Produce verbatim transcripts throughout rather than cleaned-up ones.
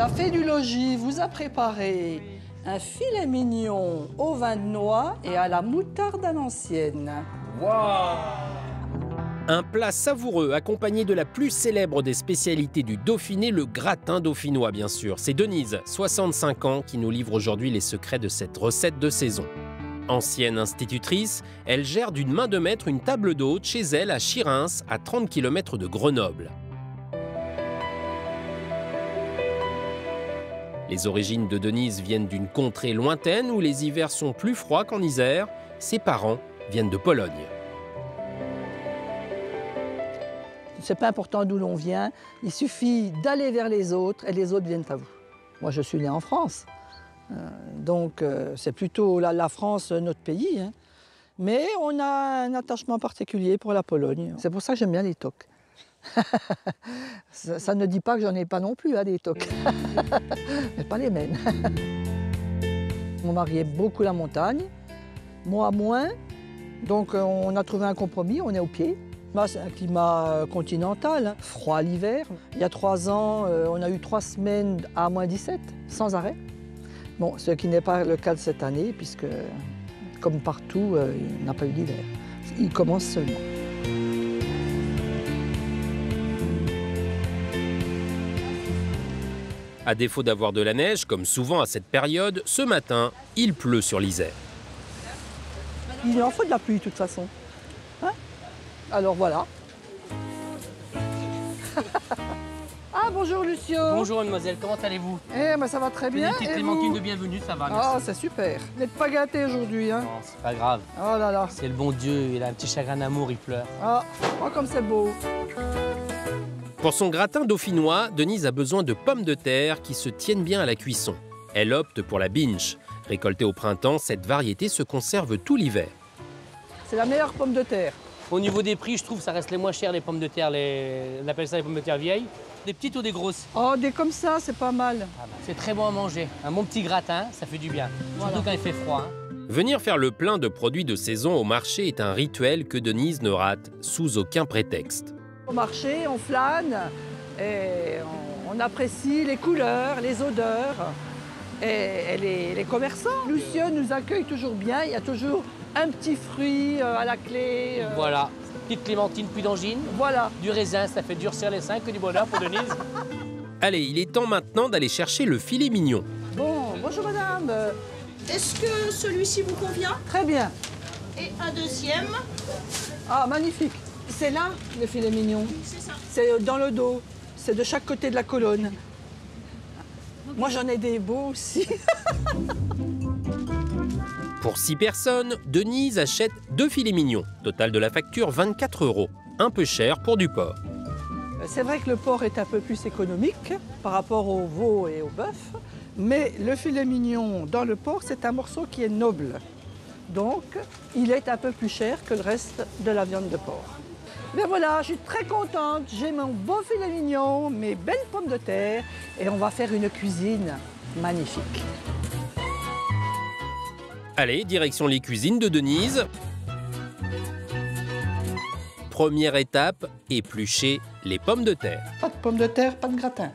La fée du logis vous a préparé un filet mignon au vin de noix et à la moutarde à l'ancienne. Waouh! Un plat savoureux accompagné de la plus célèbre des spécialités du Dauphiné, le gratin dauphinois bien sûr. C'est Denise, soixante-cinq ans, qui nous livre aujourd'hui les secrets de cette recette de saison. Ancienne institutrice, elle gère d'une main de maître une table d'hôte chez elle à Chirins, à trente kilomètres de Grenoble. Les origines de Denise viennent d'une contrée lointaine où les hivers sont plus froids qu'en Isère. Ses parents viennent de Pologne. C'est pas important d'où l'on vient, il suffit d'aller vers les autres et les autres viennent à vous. Moi, je suis né en France, euh, donc euh, c'est plutôt la, la France, notre pays. Hein. Mais on a un attachement particulier pour la Pologne. C'est pour ça que j'aime bien les toques. ça, ça ne dit pas que j'en ai pas non plus, hein, des toques, mais pas les mêmes. Mon mari aime beaucoup la montagne, moi moins, donc on a trouvé un compromis, on est au pied. C'est un climat continental, froid l'hiver. Il y a trois ans, on a eu trois semaines à moins dix-sept, sans arrêt. Bon, ce qui n'est pas le cas de cette année, puisque, comme partout, il n'a pas eu d'hiver. Il commence seulement. À défaut d'avoir de la neige, comme souvent à cette période, ce matin, il pleut sur l'Isère. Il en faut de la pluie, de toute façon. Hein ? Alors voilà. Ah, bonjour Lucio. Bonjour mademoiselle, comment allez-vous? Eh, ben ça va très bien. Une petite clémentine de bienvenue, ça va, merci. Ah, c'est super. Vous n'êtes pas gâtés aujourd'hui, hein? Non, c'est pas grave. Oh là là. C'est le bon Dieu, il a un petit chagrin d'amour, il pleure. Ah, oh, comme c'est beau. Pour son gratin dauphinois, Denise a besoin de pommes de terre qui se tiennent bien à la cuisson. Elle opte pour la binche. Récoltée au printemps, cette variété se conserve tout l'hiver. C'est la meilleure pomme de terre. Au niveau des prix, je trouve que ça reste les moins chers, les pommes de terre, les... on appelle ça les pommes de terre vieilles. Des petites ou des grosses? Oh, des comme ça, c'est pas mal. Ah ben, c'est très bon à manger. Un bon petit gratin, ça fait du bien, voilà. Surtout quand il fait froid. Hein. Venir faire le plein de produits de saison au marché est un rituel que Denise ne rate sous aucun prétexte. Au marché, on flâne et on, on apprécie les couleurs, les odeurs et, et les, les commerçants. Lucien nous accueille toujours bien, il y a toujours... un petit fruit à la clé. Euh... Voilà, petite clémentine, puis d'angine. Voilà. Du raisin, ça fait durcir les seins, que du bonheur pour Denise. Allez, il est temps maintenant d'aller chercher le filet mignon. Bon, bonjour madame. Est-ce que celui-ci vous convient? Très bien. Et un deuxième. Ah, magnifique. C'est là, le filet mignon. Oui, c'est ça. C'est dans le dos. C'est de chaque côté de la colonne. Okay. Moi, j'en ai des beaux aussi. Pour six personnes, Denise achète deux filets mignons. Total de la facture, vingt-quatre euros. Un peu cher pour du porc. C'est vrai que le porc est un peu plus économique par rapport au veau et au bœuf. Mais le filet mignon dans le porc, c'est un morceau qui est noble. Donc, il est un peu plus cher que le reste de la viande de porc. Mais voilà, je suis très contente. J'ai mon beau filet mignon, mes belles pommes de terre. Et on va faire une cuisine magnifique. Allez, direction les cuisines de Denise. Première étape, éplucher les pommes de terre. Pas de pommes de terre, pas de gratin.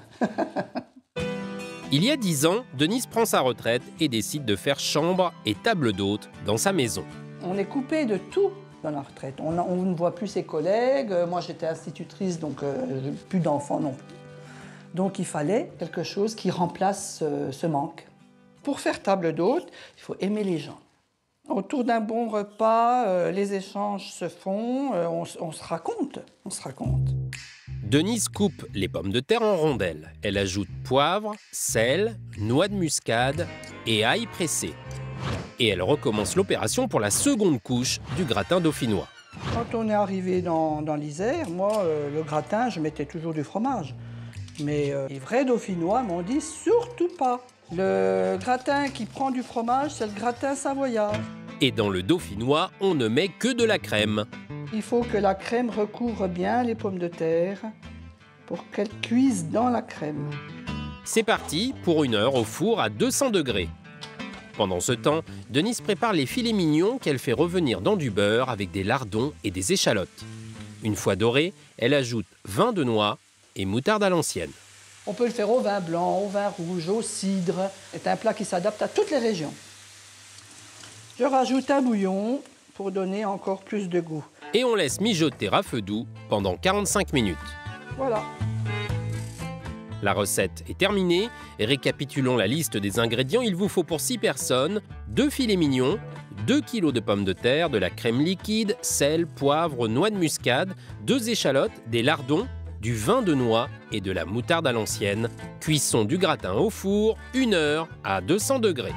Il y a dix ans, Denise prend sa retraite et décide de faire chambre et table d'hôte dans sa maison. On est coupé de tout dans la retraite. On, on ne voit plus ses collègues. Moi, j'étais institutrice, donc euh, plus d'enfants non plus. Donc, il fallait quelque chose qui remplace euh, ce manque. Pour faire table d'hôte, il faut aimer les gens. Autour d'un bon repas, euh, les échanges se font, euh, on, on se raconte, on se raconte. Denise coupe les pommes de terre en rondelles. Elle ajoute poivre, sel, noix de muscade et ail pressé. Et elle recommence l'opération pour la seconde couche du gratin dauphinois. Quand on est arrivé dans, dans l'Isère, moi, euh, le gratin, je mettais toujours du fromage. Mais euh, les vrais dauphinois m'ont dit surtout pas. Le gratin qui prend du fromage, c'est le gratin savoyard. Et dans le dauphinois, on ne met que de la crème. Il faut que la crème recouvre bien les pommes de terre pour qu'elles cuisent dans la crème. C'est parti pour une heure au four à deux cents degrés. Pendant ce temps, Denise prépare les filets mignons qu'elle fait revenir dans du beurre avec des lardons et des échalotes. Une fois dorés, elle ajoute vin de noix et moutarde à l'ancienne. On peut le faire au vin blanc, au vin rouge, au cidre. C'est un plat qui s'adapte à toutes les régions. Je rajoute un bouillon pour donner encore plus de goût. Et on laisse mijoter à feu doux pendant quarante-cinq minutes. Voilà. La recette est terminée. Récapitulons la liste des ingrédients. Il vous faut pour six personnes deux filets mignons, deux kilos de pommes de terre, de la crème liquide, sel, poivre, noix de muscade, deux échalotes, des lardons, du vin de noix et de la moutarde à l'ancienne. Cuisson du gratin au four, une heure à deux cents degrés.